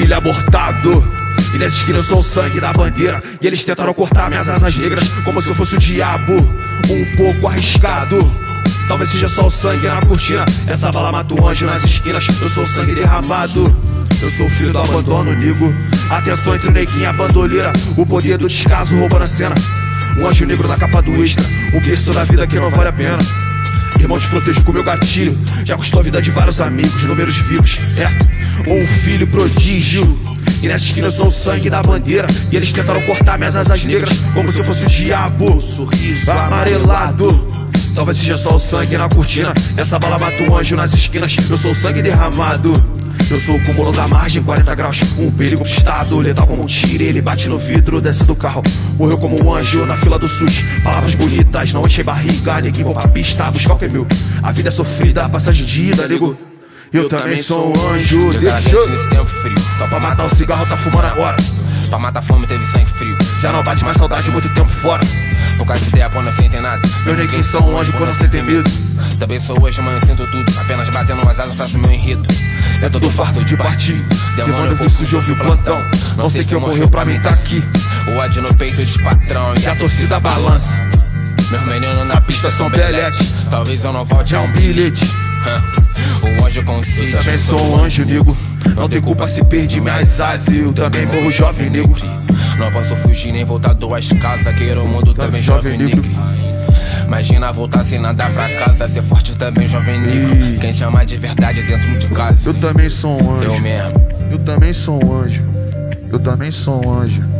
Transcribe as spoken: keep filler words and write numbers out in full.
filho abortado. E nessa esquina eu sou o sangue da bandeira, e eles tentaram cortar minhas asas negras como se eu fosse o diabo. Um pouco arriscado, talvez seja só o sangue na cortina. Essa bala mata o anjo nas esquinas. Eu sou o sangue derramado, eu sou o filho do abandono, ligo. Atenção entre o neguinho e a bandoleira, o poder do descaso roubando a cena. Um anjo negro na capa do Extra, um berço da vida que não vale a pena. Irmão, te protejo com meu gatilho, já custou a vida de vários amigos, números vivos. É, um filho prodígio. E nessa esquina eu sou o sangue da bandeira, e eles tentaram cortar minhas asas negras como se eu fosse o diabo. Sorriso amarelado, talvez seja só o sangue na cortina. Essa bala mata o anjo nas esquinas. Eu sou o sangue derramado, eu sou o cúmulo da margem, quarenta graus. Um perigo pro estado, letal como um tiro. Ele bate no vidro, desce do carro. Morreu como um anjo na fila do SUS. Palavras bonitas, não enchei barriga. Neguinho, vou pra pista, buscar o que é meu. A vida é sofrida, passagem de ida, nego. Eu também sou um anjo, deixou nesse tempo frio. Só pra matar o cigarro, tá fumando agora. Pra matar a fome, teve sangue frio. Já não bate mais saudade, muito tempo fora. Poucas ideias quando eu sentem nada. Meus neguinhos são um anjo quando eu sentem medo. Também sou hoje, mas eu sinto tudo. Apenas batendo as asas, faço meu enredo. É todo parto de partir. Demônio, eu sujo, ouvi o plantão. Não sei quem morreu pra mim, tá aqui. O ódio no peito de patrão e a torcida balança. Meus meninos na pista são belete. Talvez eu não volte a um bilhete. O anjo consciente. Eu também sou um anjo, nego. Não tem culpa se perdi minhas asas. Eu também morro jovem, nego. Não posso fugir nem voltar duas casas. Queiro o mundo também, jovem, negro. Imagina voltar sem nada pra casa. Ser forte também, jovem, negro. Quem te ama de verdade dentro de casa. Eu também sou um anjo. Eu mesmo. Eu também sou um anjo. Eu também sou um anjo.